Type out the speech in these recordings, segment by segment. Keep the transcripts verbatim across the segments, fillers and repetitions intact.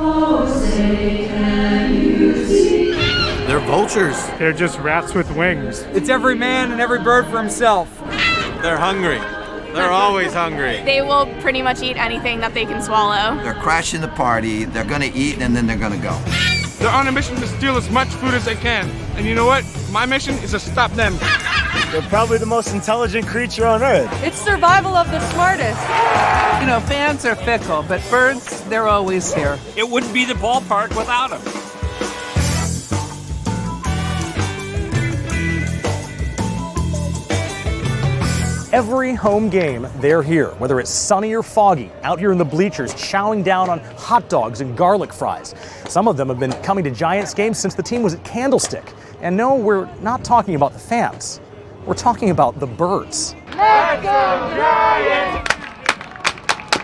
Oh, say can you see? They're vultures. They're just rats with wings. It's every man and every bird for himself. They're hungry. They're always hungry. They will pretty much eat anything that they can swallow. They're crashing the party, they're gonna eat, and then they're gonna go. They're on a mission to steal as much food as they can. And you know what? My mission is to stop them. They're probably the most intelligent creature on Earth. It's survival of the smartest. You know, fans are fickle, but birds, they're always here. It wouldn't be the ballpark without them. Every home game, they're here, whether it's sunny or foggy, out here in the bleachers, chowing down on hot dogs and garlic fries. Some of them have been coming to Giants games since the team was at Candlestick. And no, we're not talking about the fans. We're talking about the birds. Let's go Giants!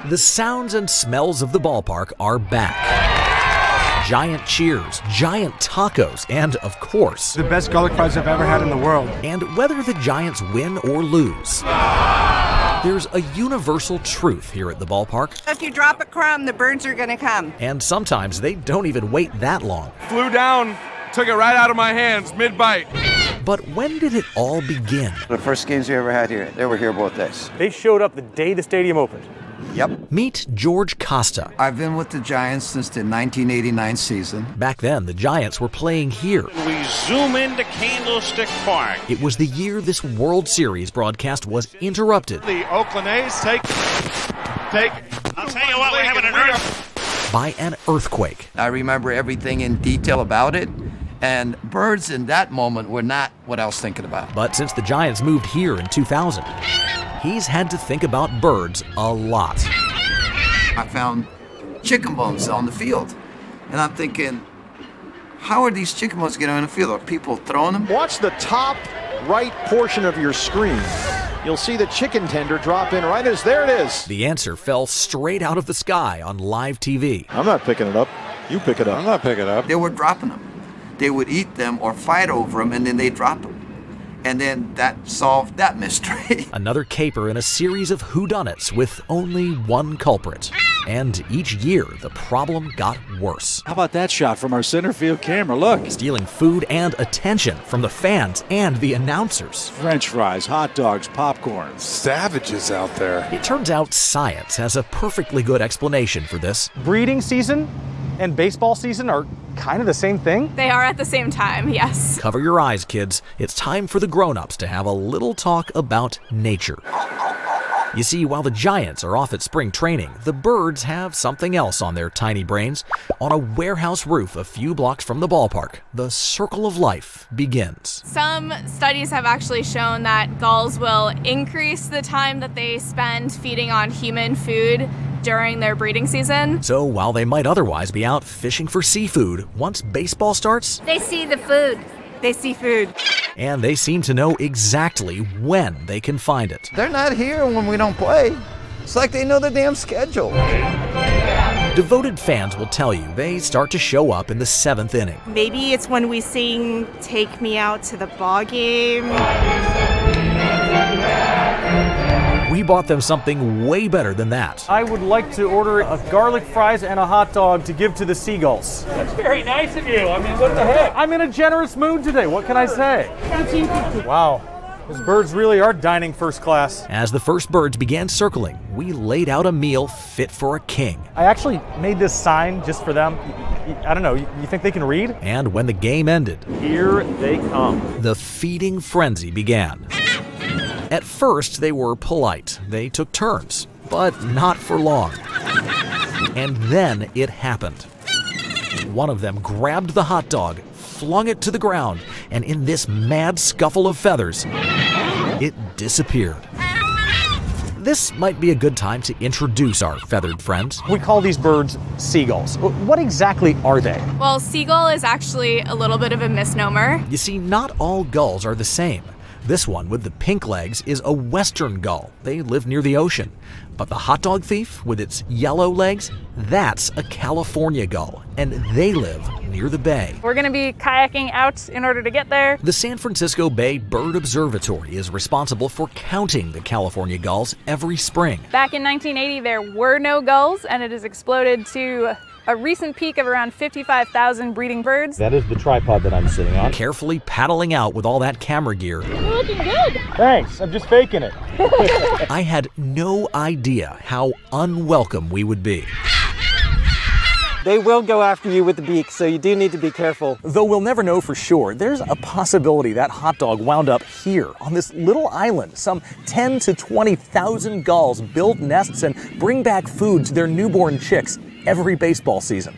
The sounds and smells of the ballpark are back. Giant cheers, giant tacos, and of course... the best garlic fries I've ever had in the world. And whether the Giants win or lose, there's a universal truth here at the ballpark. If you drop a crumb, the birds are gonna come. And sometimes they don't even wait that long. Flew down, took it right out of my hands, mid-bite. But when did it all begin? The first games we ever had here, they were here both days. They showed up the day the stadium opened. Yep. Meet George Costa. I've been with the Giants since the nineteen eighty-nine season. Back then, the Giants were playing here. We zoom into Candlestick Park. It was the year this World Series broadcast was interrupted. The Oakland A's take... take... I'll tell you what, we're having an earthquake. ...by an earthquake. I remember everything in detail about it. And birds in that moment were not what I was thinking about. But since the Giants moved here in two thousand, he's had to think about birds a lot. I found chicken bones on the field. And I'm thinking, how are these chicken bones getting on the field? Are people throwing them? Watch the top right portion of your screen. You'll see the chicken tender drop in right as there it is. The answer fell straight out of the sky on live T V. I'm not picking it up. You pick it up. I'm not picking it up. They were dropping them. They would eat them or fight over them, and then they'd drop them. And then that solved that mystery. Another caper in a series of whodunits with only one culprit. And each year, the problem got worse. How about that shot from our center field camera? Look. Stealing food and attention from the fans and the announcers. French fries, hot dogs, popcorn. Savages out there. It turns out science has a perfectly good explanation for this. Breeding season and baseball season are kind of the same thing? They are at the same time, yes. Cover your eyes, kids. It's time for the grown-ups to have a little talk about nature. You see, while the Giants are off at spring training, the birds have something else on their tiny brains. On a warehouse roof a few blocks from the ballpark, the circle of life begins. Some studies have actually shown that gulls will increase the time that they spend feeding on human food during their breeding season. So while they might otherwise be out fishing for seafood, once baseball starts, they see the food. They see food. And they seem to know exactly when they can find it. They're not here when we don't play. It's like they know the damn schedule. Devoted fans will tell you they start to show up in the seventh inning. Maybe it's when we sing, "Take Me Out to the Ball Game." We bought them something way better than that. I would like to order a garlic fries and a hot dog to give to the seagulls. That's very nice of you. I mean, what the heck? I'm in a generous mood today. What can I say? Wow. Those birds really are dining first class. As the first birds began circling, we laid out a meal fit for a king. I actually made this sign just for them. I don't know, you think they can read? And when the game ended, here they come. The feeding frenzy began. At first, they were polite. They took turns, but not for long. And then it happened. One of them grabbed the hot dog, flung it to the ground, and in this mad scuffle of feathers, it disappeared. This might be a good time to introduce our feathered friends. We call these birds seagulls. What exactly are they? Well, seagull is actually a little bit of a misnomer. You see, not all gulls are the same. This one with the pink legs is a western gull. They live near the ocean. But the hot dog thief with its yellow legs, that's a California gull, and they live near the bay. We're gonna be kayaking out in order to get there. The San Francisco Bay Bird Observatory is responsible for counting the California gulls every spring. Back in nineteen eighty, there were no gulls, and it has exploded to a recent peak of around fifty-five thousand breeding birds. That is the tripod that I'm sitting on. Carefully paddling out with all that camera gear. You're looking good. Thanks, I'm just faking it. I had no idea how unwelcome we would be. They will go after you with the beak, so you do need to be careful. Though we'll never know for sure, there's a possibility that hot dog wound up here on this little island. Some ten to twenty thousand gulls build nests and bring back food to their newborn chicks every baseball season.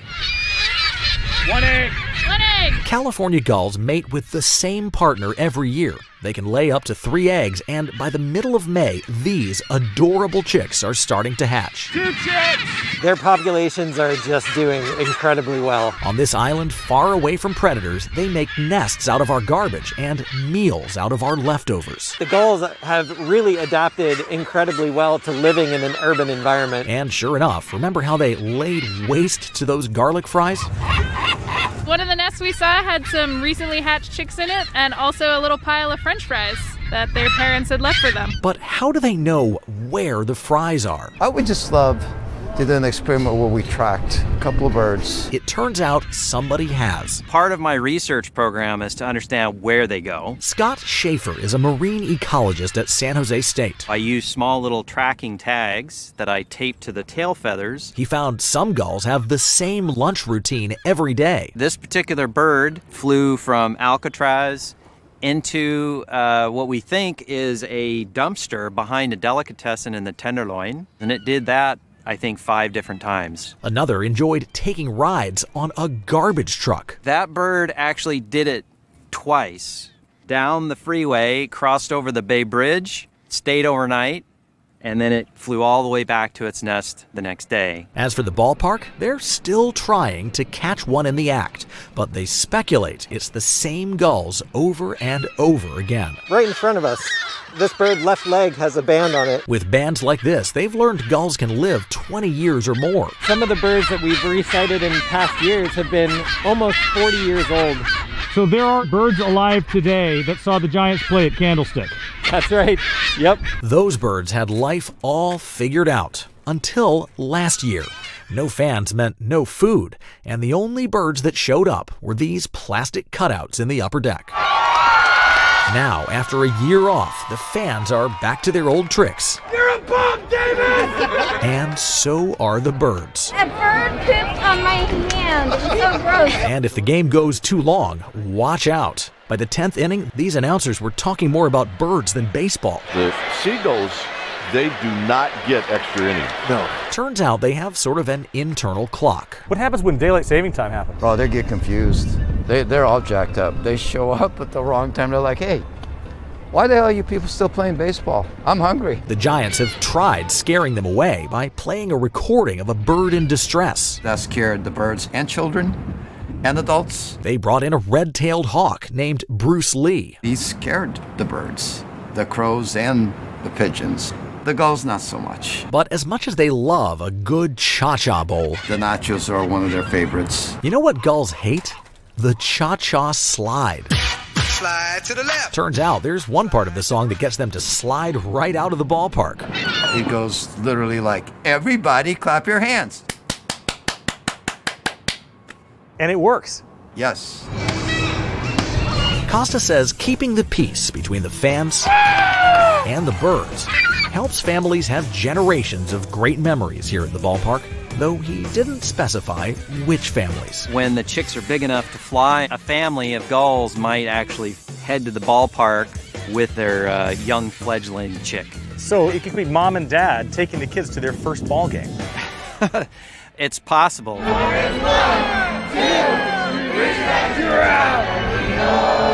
One egg. One egg. California gulls mate with the same partner every year. They can lay up to three eggs, and by the middle of May, these adorable chicks are starting to hatch. Two chicks! Their populations are just doing incredibly well. On this island far away from predators, they make nests out of our garbage and meals out of our leftovers. The gulls have really adapted incredibly well to living in an urban environment. And sure enough, remember how they laid waste to those garlic fries? One of the nests we saw had some recently hatched chicks in it, and also a little pile of French fries that their parents had left for them. But how do they know where the fries are? I would just love to do an experiment where we tracked a couple of birds. It turns out somebody has. Part of my research program is to understand where they go. Scott Schaefer is a marine ecologist at San Jose State. I use small little tracking tags that I tape to the tail feathers. He found some gulls have the same lunch routine every day. This particular bird flew from Alcatraz into uh, what we think is a dumpster behind a delicatessen in the Tenderloin. And it did that, I think, five different times. Another enjoyed taking rides on a garbage truck. That bird actually did it twice. Down the freeway, crossed over the Bay Bridge, stayed overnight, and then it flew all the way back to its nest the next day. As for the ballpark, they're still trying to catch one in the act, but they speculate it's the same gulls over and over again. Right in front of us, this bird's left leg has a band on it. With bands like this, they've learned gulls can live twenty years or more. Some of the birds that we've recited in past years have been almost forty years old. So there are birds alive today that saw the Giants play at Candlestick. That's right, yep. Those birds had life all figured out until last year. No fans meant no food, and the only birds that showed up were these plastic cutouts in the upper deck. Now, after a year off, the fans are back to their old tricks. You're a bum, David! And so are the birds. A bird pooped on my hand. It's so gross. And if the game goes too long, watch out. By the tenth inning, these announcers were talking more about birds than baseball. The seagulls, they do not get extra innings. No. Turns out they have sort of an internal clock. What happens when daylight saving time happens? Oh, they get confused. They, they're all jacked up. They show up at the wrong time. They're like, hey, why the hell are you people still playing baseball? I'm hungry. The Giants have tried scaring them away by playing a recording of a bird in distress. That scared the birds and children and adults. They brought in a red-tailed hawk named Bruce Lee. He scared the birds, the crows and the pigeons. The gulls, not so much. But as much as they love a good cha-cha bowl, the nachos are one of their favorites. You know what gulls hate? The Cha-Cha Slide. Slide to the left. Turns out there's one part of the song that gets them to slide right out of the ballpark. It goes literally like, everybody clap your hands. And it works. Yes. Costa says keeping the peace between the fans and the birds helps families have generations of great memories here at the ballpark, though he didn't specify which families. When the chicks are big enough to fly, a family of gulls might actually head to the ballpark with their uh, young fledgling chick. So it could be mom and dad taking the kids to their first ball game. It's possible. One, two, three,